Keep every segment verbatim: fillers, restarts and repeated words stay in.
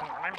I'm I'm going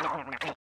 I'm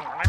All right.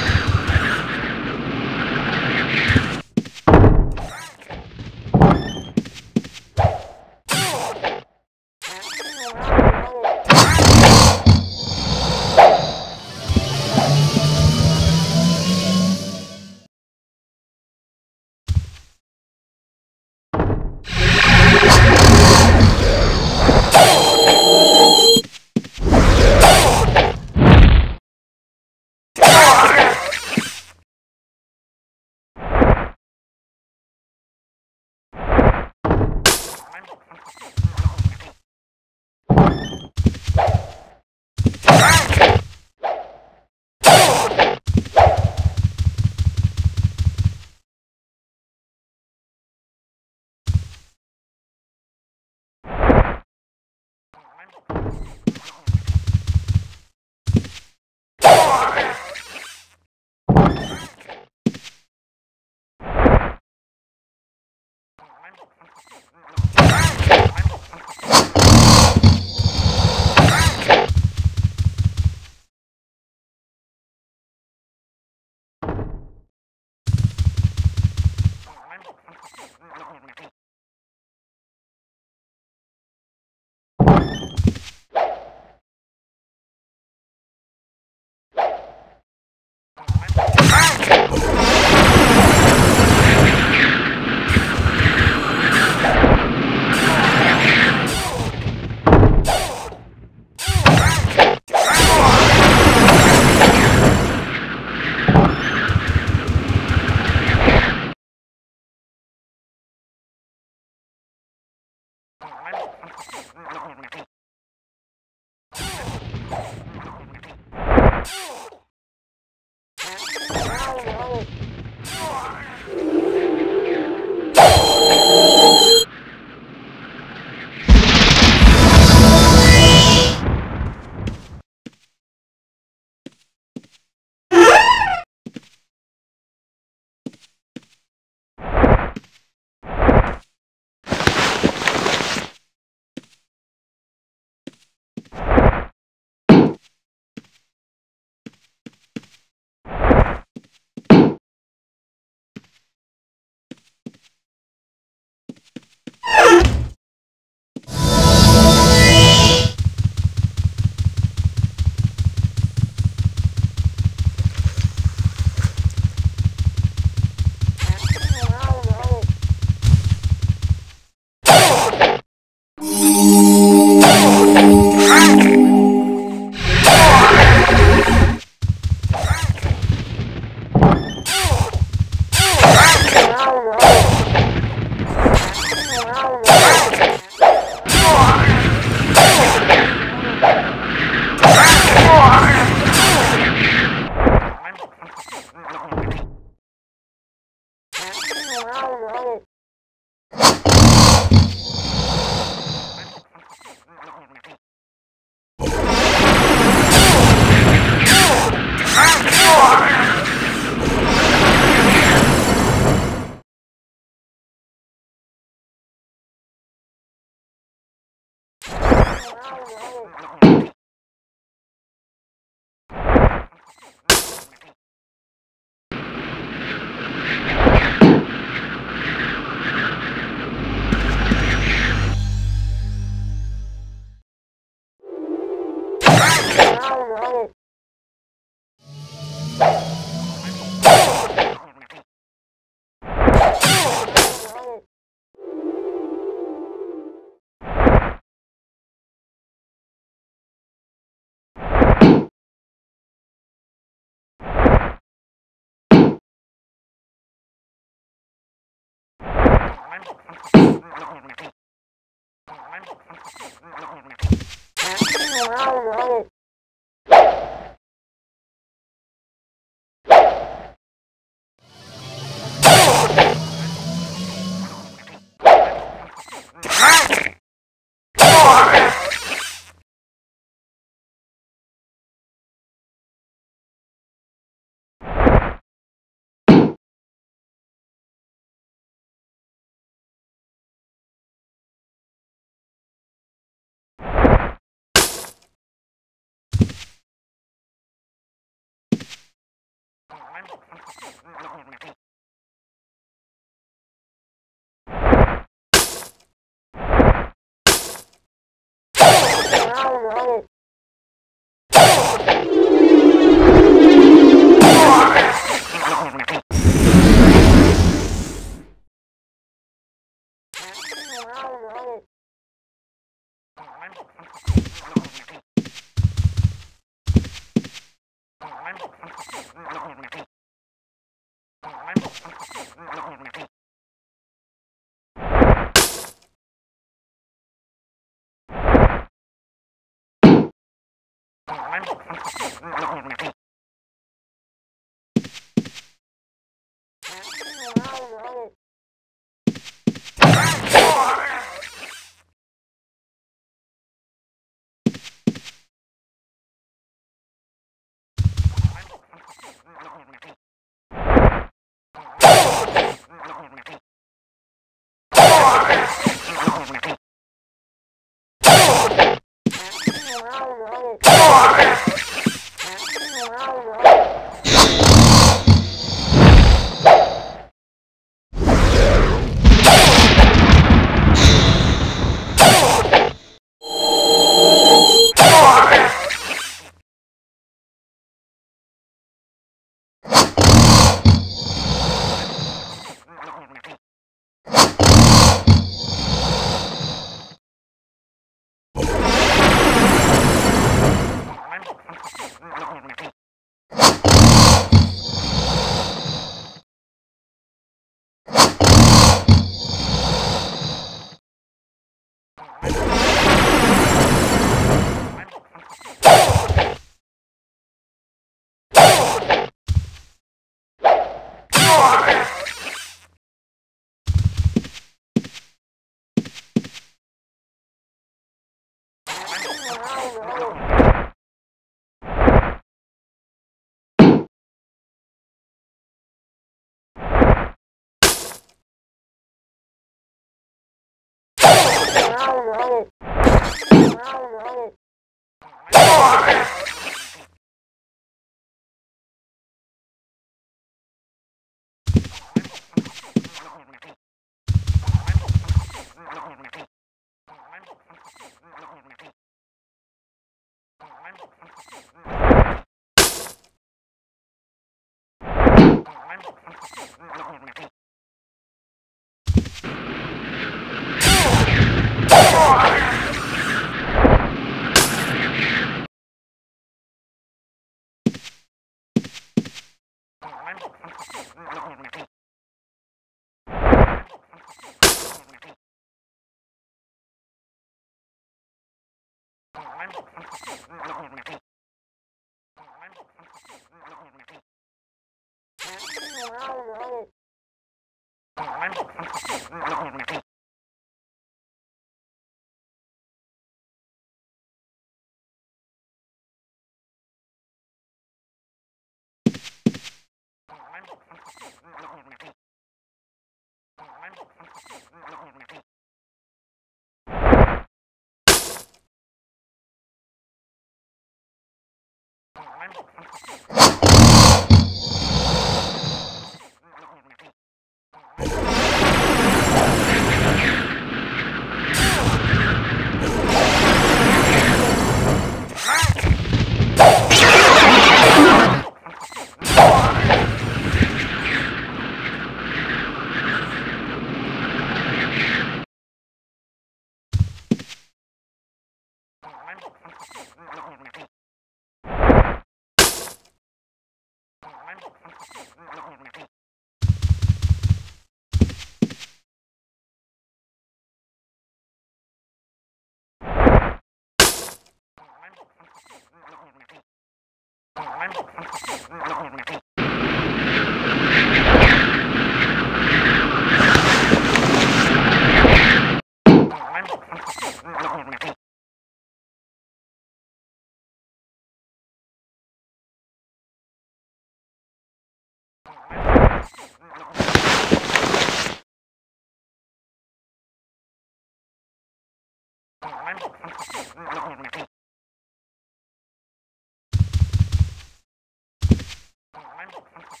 I'm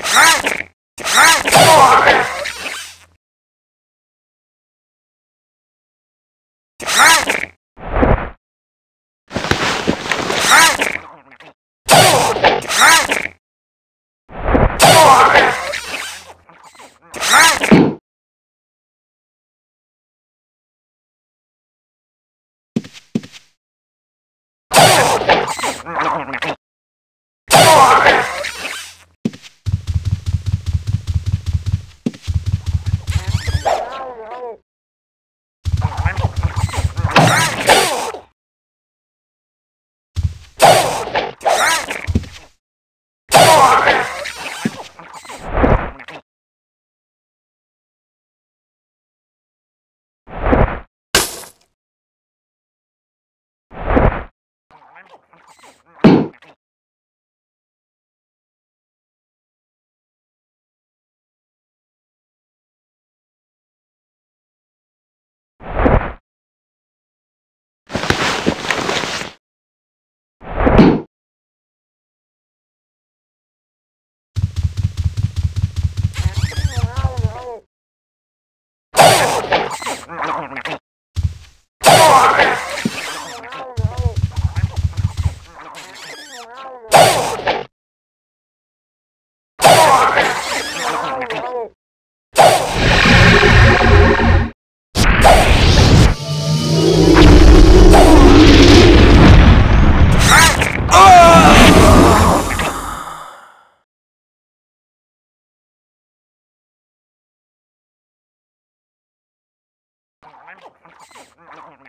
Ha! I'm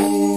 Oh!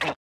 I'm